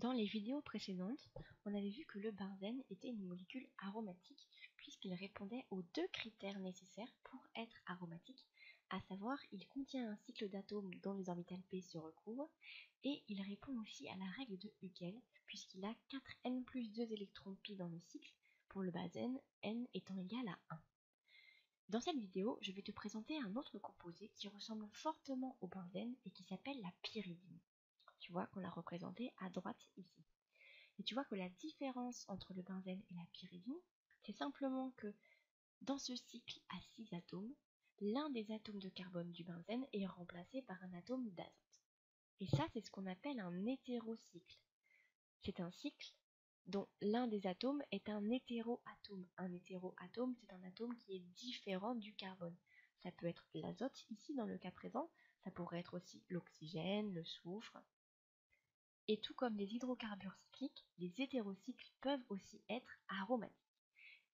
Dans les vidéos précédentes, on avait vu que le benzène était une molécule aromatique puisqu'il répondait aux deux critères nécessaires pour être aromatique, à savoir il contient un cycle d'atomes dont les orbitales P se recouvrent et il répond aussi à la règle de Hückel puisqu'il a 4N plus 2 électrons pi dans le cycle pour le benzène, N étant égal à 1. Dans cette vidéo, je vais te présenter un autre composé qui ressemble fortement au benzène et qui s'appelle la pyridine. Tu vois qu'on l'a représentée à droite ici. Et tu vois que la différence entre le benzène et la pyridine, c'est simplement que dans ce cycle à 6 atomes, l'un des atomes de carbone du benzène est remplacé par un atome d'azote. Et ça, c'est ce qu'on appelle un hétérocycle. C'est un cycle dont l'un des atomes est un hétéroatome. Un hétéroatome, c'est un atome qui est différent du carbone. Ça peut être l'azote, ici dans le cas présent, ça pourrait être aussi l'oxygène, le soufre. Et tout comme les hydrocarbures cycliques, les hétérocycles peuvent aussi être aromatiques.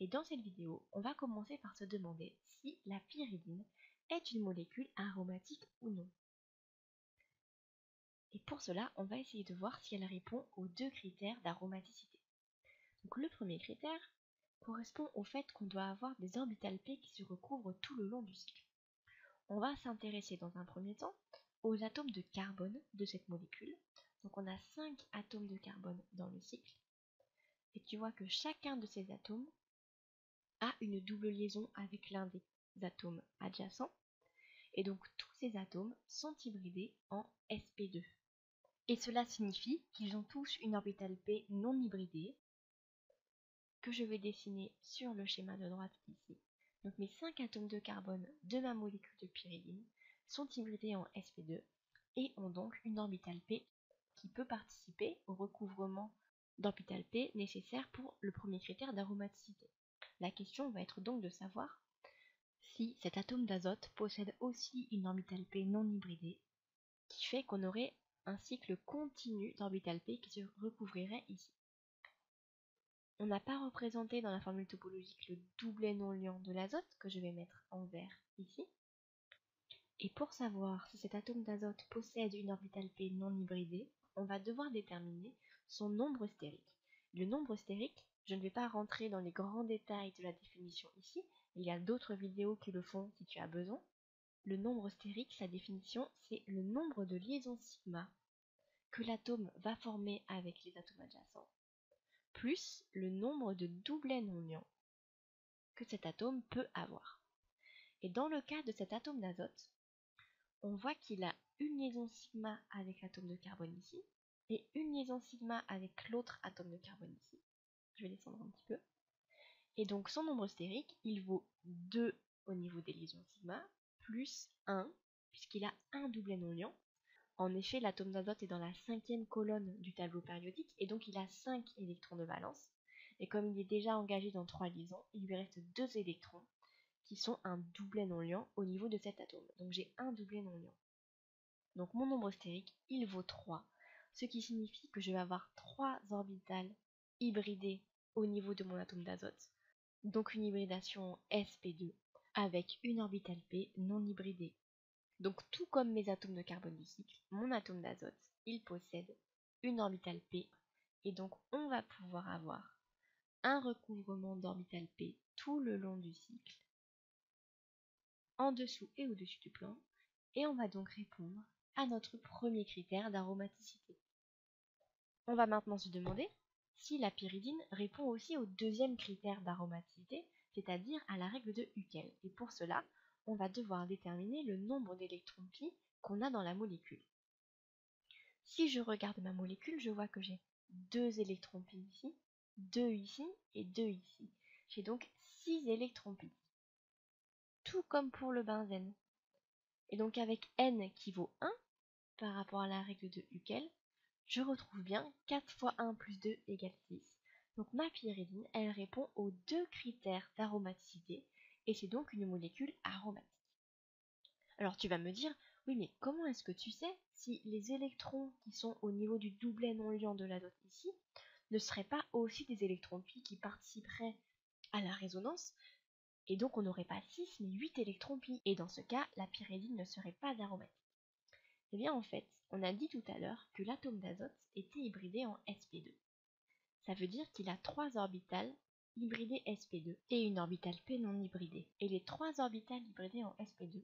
Et dans cette vidéo, on va commencer par se demander si la pyridine est une molécule aromatique ou non. Et pour cela, on va essayer de voir si elle répond aux deux critères d'aromaticité. Donc le premier critère correspond au fait qu'on doit avoir des orbitales P qui se recouvrent tout le long du cycle. On va s'intéresser dans un premier temps aux atomes de carbone de cette molécule. Donc on a 5 atomes de carbone dans le cycle. Et tu vois que chacun de ces atomes a une double liaison avec l'un des atomes adjacents. Et donc tous ces atomes sont hybridés en sp2. Et cela signifie qu'ils ont tous une orbitale P non hybridée, que je vais dessiner sur le schéma de droite ici. Donc mes 5 atomes de carbone de ma molécule de pyridine sont hybridés en sp2 et ont donc une orbitale P qui peut participer au recouvrement d'orbitales P nécessaire pour le premier critère d'aromaticité. La question va être donc de savoir si cet atome d'azote possède aussi une orbitale P non hybridée, qui fait qu'on aurait un cycle continu d'orbitales P qui se recouvrirait ici. On n'a pas représenté dans la formule topologique le doublet non liant de l'azote, que je vais mettre en vert ici. Et pour savoir si cet atome d'azote possède une orbitale P non hybridée, on va devoir déterminer son nombre stérique. Le nombre stérique, je ne vais pas rentrer dans les grands détails de la définition ici, il y a d'autres vidéos qui le font si tu as besoin. Le nombre stérique, sa définition, c'est le nombre de liaisons sigma que l'atome va former avec les atomes adjacents, plus le nombre de doublets non liants que cet atome peut avoir. Et dans le cas de cet atome d'azote, on voit qu'il a une liaison sigma avec l'atome de carbone ici, et une liaison sigma avec l'autre atome de carbone ici. Je vais descendre un petit peu. Et donc son nombre stérique, il vaut 2 au niveau des liaisons sigma, plus 1, puisqu'il a un doublet non liant. En effet, l'atome d'azote est dans la 5e colonne du tableau périodique, et donc il a 5 électrons de valence. Et comme il est déjà engagé dans 3 liaisons, il lui reste 2 électrons, qui sont un doublet non liant au niveau de cet atome. Donc j'ai un doublet non liant. Donc mon nombre stérique, il vaut 3, ce qui signifie que je vais avoir 3 orbitales hybridées au niveau de mon atome d'azote. Donc une hybridation sp2 avec une orbitale P non hybridée. Donc tout comme mes atomes de carbone du cycle, mon atome d'azote, il possède une orbitale P. Et donc on va pouvoir avoir un recouvrement d'orbitale P tout le long du cycle, en dessous et au-dessus du plan. Et on va donc répondre à notre premier critère d'aromaticité. On va maintenant se demander si la pyridine répond aussi au deuxième critère d'aromaticité, c'est-à-dire à la règle de Hückel. Et pour cela, on va devoir déterminer le nombre d'électrons pi qu'on a dans la molécule. Si je regarde ma molécule, je vois que j'ai 2 électrons pi ici, 2 ici et 2 ici. J'ai donc 6 électrons pi, tout comme pour le benzène. Et donc avec N qui vaut 1, par rapport à la règle de Hückel, je retrouve bien 4 fois 1 plus 2 égale 6. Donc ma pyridine, elle répond aux deux critères d'aromaticité et c'est donc une molécule aromatique. Alors tu vas me dire, oui mais comment est-ce que tu sais si les électrons qui sont au niveau du doublet non liant de l'azote ici ne seraient pas aussi des électrons pi qui participeraient à la résonance et donc on n'aurait pas 6 mais 8 électrons pi et dans ce cas la pyridine ne serait pas aromatique. Eh bien en fait, on a dit tout à l'heure que l'atome d'azote était hybridé en sp2. Ça veut dire qu'il a 3 orbitales hybridées sp2 et une orbitale p non hybridée. Et les 3 orbitales hybridées en sp2,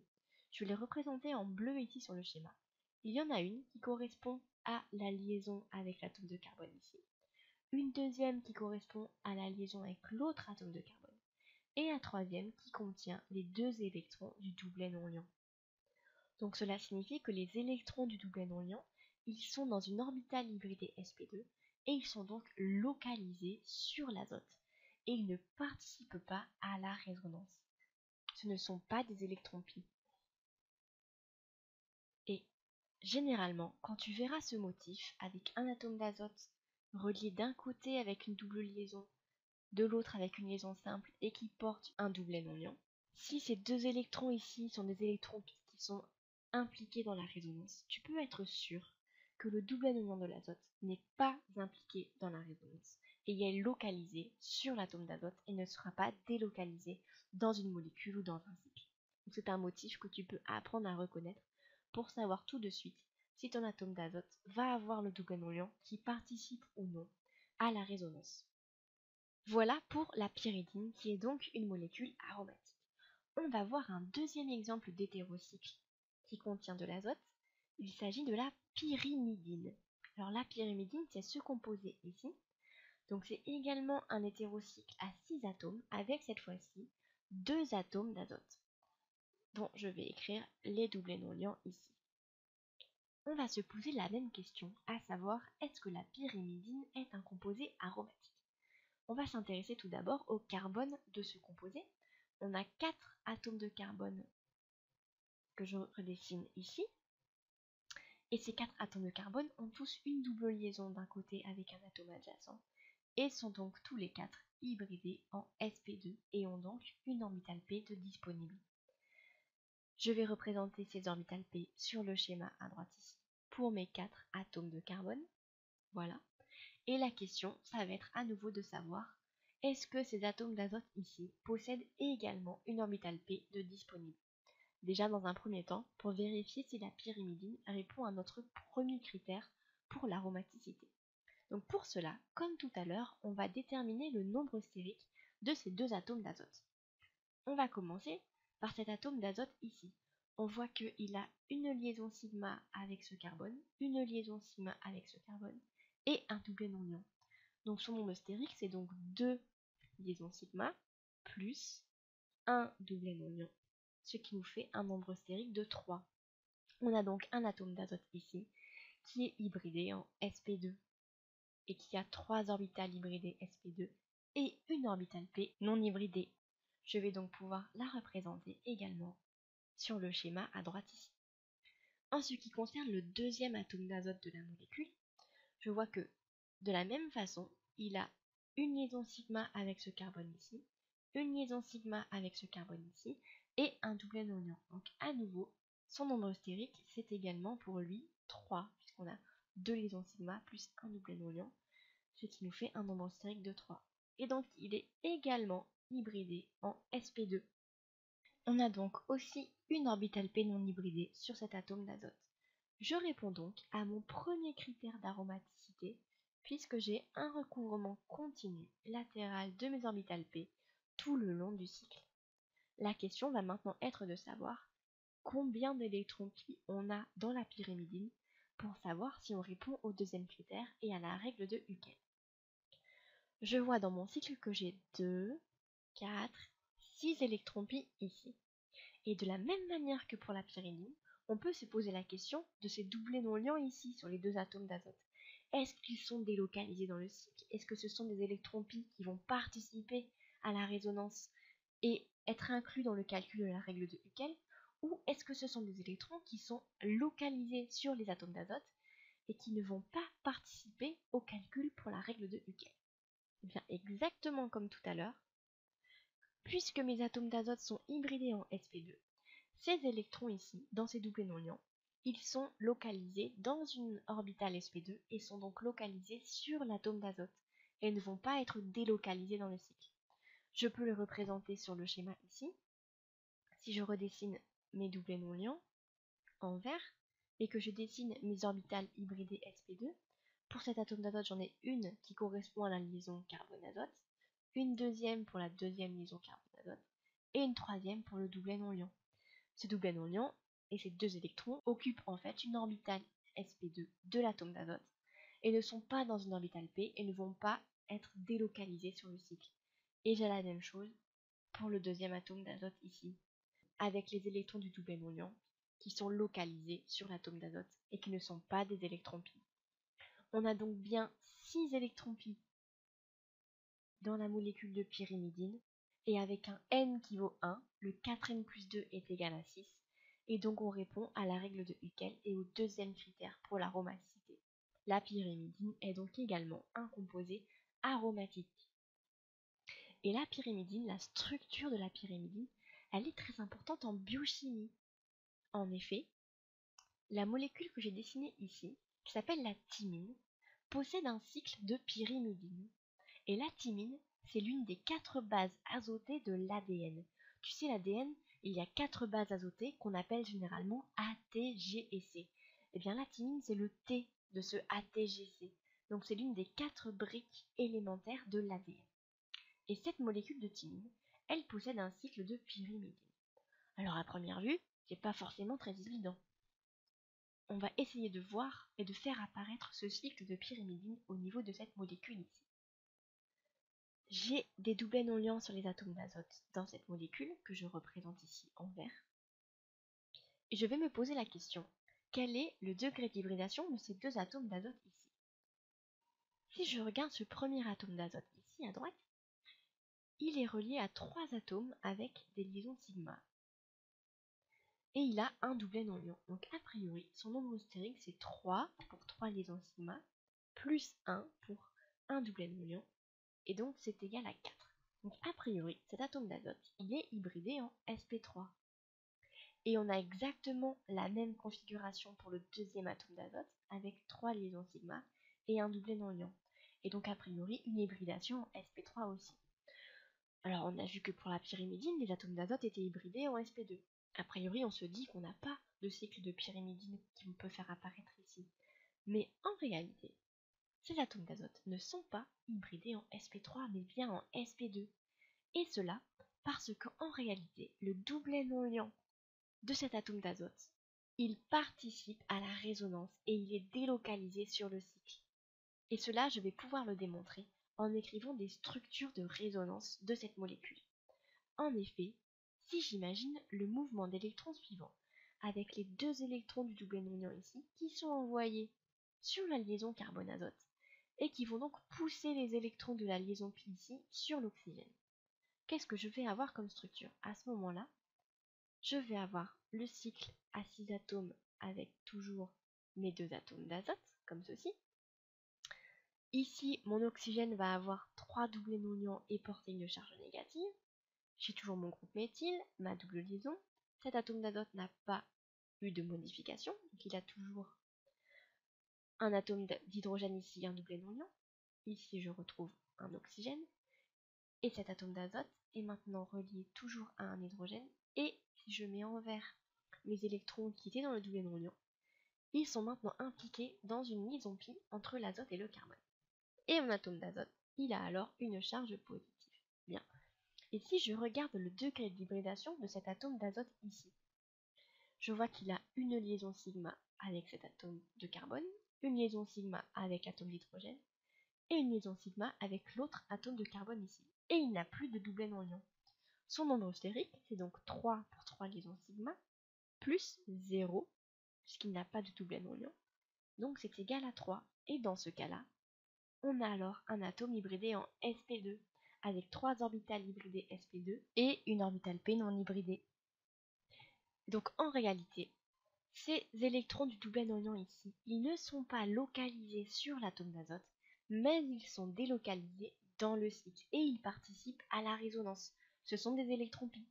je vais les représenter en bleu ici sur le schéma. Il y en a une qui correspond à la liaison avec l'atome de carbone ici, une deuxième qui correspond à la liaison avec l'autre atome de carbone, et la troisième qui contient les 2 électrons du doublet non-liant. Donc cela signifie que les électrons du doublet non-liant, ils sont dans une orbitale hybridée sp2, et ils sont donc localisés sur l'azote, et ils ne participent pas à la résonance. Ce ne sont pas des électrons pi. Et généralement, quand tu verras ce motif avec un atome d'azote relié d'un côté avec une double liaison, de l'autre avec une liaison simple et qui porte un doublet non-liant, si ces 2 électrons ici sont des électrons pi qui sont impliqués dans la résonance, tu peux être sûr que le doublet non-liant de l'azote n'est pas impliqué dans la résonance et il est localisé sur l'atome d'azote et ne sera pas délocalisé dans une molécule ou dans un cycle. C'est un motif que tu peux apprendre à reconnaître pour savoir tout de suite si ton atome d'azote va avoir le doublet non-liant qui participe ou non à la résonance. Voilà pour la pyridine qui est donc une molécule aromatique. On va voir un deuxième exemple d'hétérocycle qui contient de l'azote. Il s'agit de la pyrimidine. Alors la pyrimidine, c'est ce composé ici. Donc c'est également un hétérocycle à 6 atomes avec cette fois-ci 2 atomes d'azote, dont je vais écrire les doublets non-liants ici. On va se poser la même question, à savoir est-ce que la pyrimidine est un composé aromatique? On va s'intéresser tout d'abord au carbone de ce composé. On a 4 atomes de carbone que je redessine ici. Et ces 4 atomes de carbone ont tous une double liaison d'un côté avec un atome adjacent et sont donc tous les 4 hybridés en sp2 et ont donc une orbitale p de disponible. Je vais représenter ces orbitales p sur le schéma à droite ici pour mes 4 atomes de carbone. Voilà. Et la question, ça va être à nouveau de savoir est-ce que ces atomes d'azote ici possèdent également une orbitale p de disponible. Déjà dans un premier temps, pour vérifier si la pyrimidine répond à notre premier critère pour l'aromaticité. Donc pour cela, comme tout à l'heure, on va déterminer le nombre stérique de ces 2 atomes d'azote. On va commencer par cet atome d'azote ici. On voit qu'il a une liaison sigma avec ce carbone, une liaison sigma avec ce carbone, et un doublet non-liant. Donc son nombre stérique, c'est donc 2 liaisons sigma plus 1 doublet non-liant, ce qui nous fait un nombre stérique de 3. On a donc un atome d'azote ici qui est hybridé en sp2 et qui a 3 orbitales hybridées sp2 et une orbitale p non hybridée. Je vais donc pouvoir la représenter également sur le schéma à droite ici. En ce qui concerne le deuxième atome d'azote de la molécule, je vois que, de la même façon, il a une liaison sigma avec ce carbone ici, une liaison sigma avec ce carbone ici, et un doublet non-liant. Donc à nouveau, son nombre stérique, c'est également pour lui 3, puisqu'on a 2 liaisons sigma plus 1 doublet non-liant, ce qui nous fait un nombre stérique de 3. Et donc il est également hybridé en sp2. On a donc aussi une orbitale p non hybridée sur cet atome d'azote. Je réponds donc à mon premier critère d'aromaticité puisque j'ai un recouvrement continu latéral de mes orbitales p tout le long du cycle. La question va maintenant être de savoir combien d'électrons pi on a dans la pyrimidine pour savoir si on répond au deuxième critère et à la règle de Huckel. Je vois dans mon cycle que j'ai 2, 4, 6 électrons pi ici. Et de la même manière que pour la pyridine, on peut se poser la question de ces doublets non-liants ici sur les 2 atomes d'azote. Est-ce qu'ils sont délocalisés dans le cycle? Est-ce que ce sont des électrons pi qui vont participer à la résonance et être inclus dans le calcul de la règle de Huckel? Ou est-ce que ce sont des électrons qui sont localisés sur les atomes d'azote et qui ne vont pas participer au calcul pour la règle de Huckel? Eh bien, exactement comme tout à l'heure, puisque mes atomes d'azote sont hybridés en sp2, ces électrons ici, dans ces doublets non-liants, ils sont localisés dans une orbitale sp2 et sont donc localisés sur l'atome d'azote et ne vont pas être délocalisés dans le cycle. Je peux le représenter sur le schéma ici. Si je redessine mes doublets non-liants en vert, et que je dessine mes orbitales hybridées sp2, pour cet atome d'azote, j'en ai une qui correspond à la liaison carbone-azote, une deuxième pour la deuxième liaison carbone-azote, et une troisième pour le doublet non-liant. Ce doublet non-liant et ces deux électrons occupent en fait une orbitale sp2 de l'atome d'azote, et ne sont pas dans une orbitale p et ne vont pas être délocalisés sur le cycle. Et j'ai la même chose pour le deuxième atome d'azote ici, avec les électrons du doublet non-liant qui sont localisés sur l'atome d'azote et qui ne sont pas des électrons pi. On a donc bien 6 électrons pi dans la molécule de pyrimidine, et avec un n qui vaut 1, le 4n plus 2 est égal à 6, et donc on répond à la règle de Huckel et au deuxième critère pour l'aromaticité. La pyrimidine est donc également un composé aromatique. Et la pyrimidine, la structure de la pyrimidine, elle est très importante en biochimie. En effet, la molécule que j'ai dessinée ici, qui s'appelle la thymine, possède un cycle de pyrimidine. Et la thymine, c'est l'une des 4 bases azotées de l'ADN. Tu sais, l'ADN, il y a 4 bases azotées qu'on appelle généralement ATGC. Et bien la thymine, c'est le T de ce ATGC. Donc c'est l'une des 4 briques élémentaires de l'ADN. Et cette molécule de thymine, elle possède un cycle de pyrimidine. Alors à première vue, c'est pas forcément très évident. On va essayer de voir et de faire apparaître ce cycle de pyrimidine au niveau de cette molécule ici. J'ai des doublets non liants sur les atomes d'azote dans cette molécule que je représente ici en vert. Et je vais me poser la question, quel est le degré d'hybridation de ces deux atomes d'azote ici? Si je regarde ce premier atome d'azote ici à droite, il est relié à 3 atomes avec des liaisons sigma. Et il a un doublet non-liant. Donc a priori, son nombre stérique c'est 3 pour 3 liaisons sigma, plus 1 pour un doublet non-liant, et donc c'est égal à 4. Donc a priori, cet atome d'azote, il est hybridé en sp3. Et on a exactement la même configuration pour le deuxième atome d'azote, avec 3 liaisons sigma et un doublet non-liant. Et donc a priori, une hybridation en sp3 aussi. Alors on a vu que pour la pyrimidine, les atomes d'azote étaient hybridés en sp2. A priori, on se dit qu'on n'a pas de cycle de pyrimidine qu'on peut faire apparaître ici. Mais en réalité, ces atomes d'azote ne sont pas hybridés en sp3, mais bien en sp2. Et cela parce qu'en réalité, le doublet non-liant de cet atome d'azote, il participe à la résonance et il est délocalisé sur le cycle. Et cela, je vais pouvoir le démontrer en écrivant des structures de résonance de cette molécule. En effet, si j'imagine le mouvement d'électrons suivant, avec les deux électrons du doublet non-liant ici, qui sont envoyés sur la liaison carbone-azote, et qui vont donc pousser les électrons de la liaison pi ici sur l'oxygène. Qu'est-ce que je vais avoir comme structure? À ce moment-là, je vais avoir le cycle à 6 atomes avec toujours mes 2 atomes d'azote, comme ceci. Ici, mon oxygène va avoir 3 doublets non-liants et porter une charge négative. J'ai toujours mon groupe méthyle, ma double liaison. Cet atome d'azote n'a pas eu de modification, donc il a toujours un atome d'hydrogène ici, un doublet non-liant. Ici, je retrouve un oxygène. Et cet atome d'azote est maintenant relié toujours à un hydrogène. Et si je mets en vert mes électrons qui étaient dans le doublet non-liant, ils sont maintenant impliqués dans une liaison pi entre l'azote et le carbone. Et mon atome d'azote, il a alors une charge positive. Bien. Et si je regarde le degré d'hybridation de cet atome d'azote ici, je vois qu'il a une liaison sigma avec cet atome de carbone, une liaison sigma avec l'atome d'hydrogène, et une liaison sigma avec l'autre atome de carbone ici. Et il n'a plus de doublet non-liant. Son nombre stérique, c'est donc 3 pour 3 liaisons sigma, plus 0, puisqu'il n'a pas de doublet non-liant, donc c'est égal à 3. Et dans ce cas-là, on a alors un atome hybridé en sp2, avec 3 orbitales hybridées sp2 et une orbitale p non hybridée. Donc en réalité, ces électrons du doublet non-liant ici, ils ne sont pas localisés sur l'atome d'azote, mais ils sont délocalisés dans le cycle et ils participent à la résonance. Ce sont des électrons pi.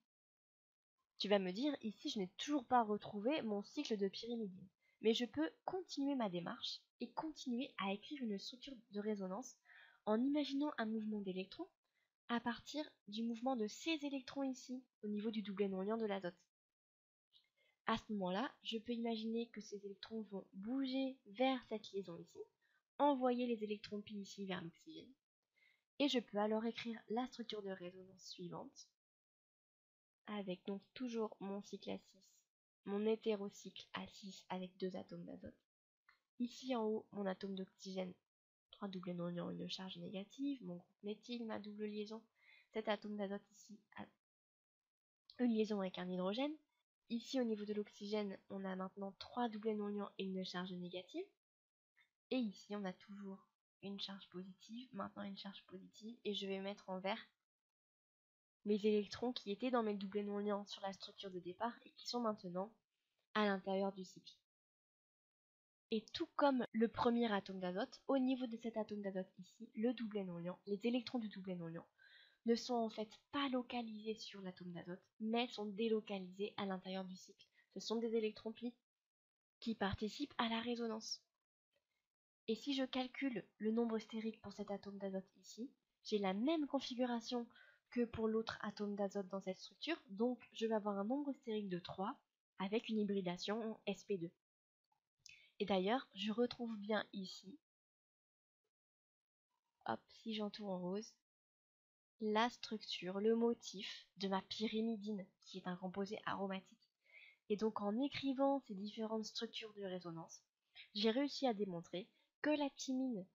Tu vas me dire, ici je n'ai toujours pas retrouvé mon cycle de pyrimidine, mais je peux continuer ma démarche et continuer à écrire une structure de résonance en imaginant un mouvement d'électrons à partir du mouvement de ces électrons ici, au niveau du doublet non-liant de l'azote. à ce moment-là, je peux imaginer que ces électrons vont bouger vers cette liaison ici, envoyer les électrons pi ici vers l'oxygène, et je peux alors écrire la structure de résonance suivante, avec donc toujours mon cycle à 6, mon hétérocycle à 6 avec 2 atomes d'azote. Ici en haut, mon atome d'oxygène, 3 doubles non-liants, une charge négative, mon groupe méthyle, ma double liaison, cet atome d'azote ici a une liaison avec un hydrogène. Ici au niveau de l'oxygène, on a maintenant 3 doublets non-liants et une charge négative. Et ici on a toujours une charge positive, maintenant une charge positive, et je vais mettre en vert mes électrons qui étaient dans mes doublets non-liants sur la structure de départ et qui sont maintenant à l'intérieur du cycle. Et tout comme le premier atome d'azote, au niveau de cet atome d'azote ici, le doublet non-liant, les électrons du doublet non-liant ne sont en fait pas localisés sur l'atome d'azote, mais sont délocalisés à l'intérieur du cycle. Ce sont des électrons pi qui participent à la résonance. Et si je calcule le nombre stérique pour cet atome d'azote ici, j'ai la même configuration que pour l'autre atome d'azote dans cette structure, donc je vais avoir un nombre stérique de 3 avec une hybridation en sp2. Et d'ailleurs, je retrouve bien ici, hop, si j'entoure en rose, la structure, le motif de ma pyrimidine, qui est un composé aromatique. Et donc en écrivant ces différentes structures de résonance, j'ai réussi à démontrer que la thymine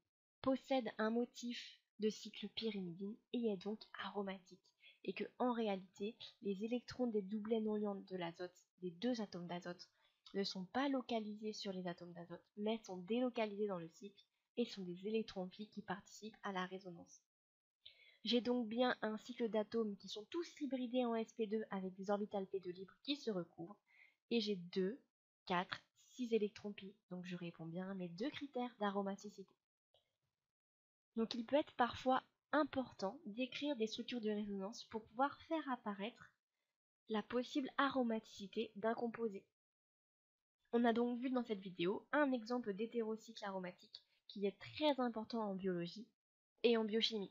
possède un motif de cycle pyrimidine et est donc aromatique. Et que en réalité, les électrons des doublets non-liants de l'azote, des deux atomes d'azote, ne sont pas localisés sur les atomes d'azote, mais sont délocalisés dans le cycle et sont des électrons pi qui participent à la résonance. J'ai donc bien un cycle d'atomes qui sont tous hybridés en sp2 avec des orbitales p2 libres qui se recouvrent, et j'ai 2, 4, 6 électrons pi, donc je réponds bien à mes deux critères d'aromaticité. Donc il peut être parfois important d'écrire des structures de résonance pour pouvoir faire apparaître la possible aromaticité d'un composé. On a donc vu dans cette vidéo un exemple d'hétérocycle aromatique qui est très important en biologie et en biochimie.